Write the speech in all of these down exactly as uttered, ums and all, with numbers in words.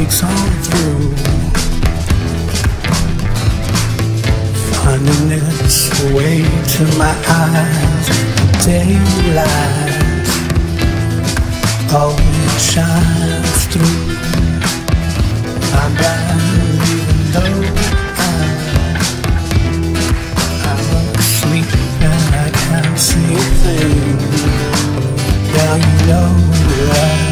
takes on through, finding its way to my eyes, daylight always shines through. I'm blind even though I, I was asleep and I can't see a thing. Now you know that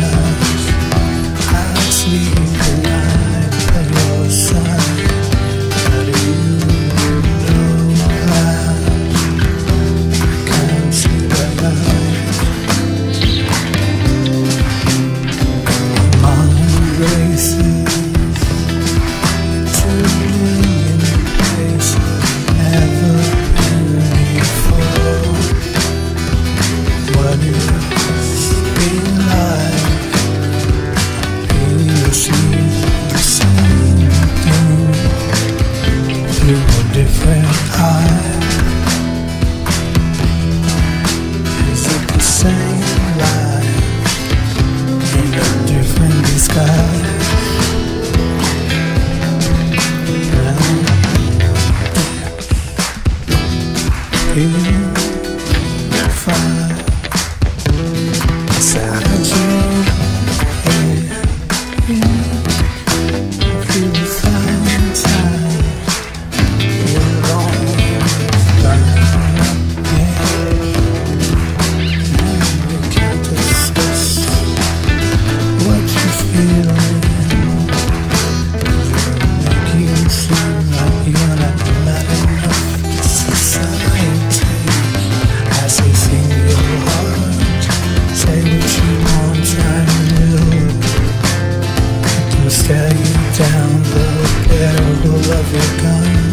down the barrel of your gun.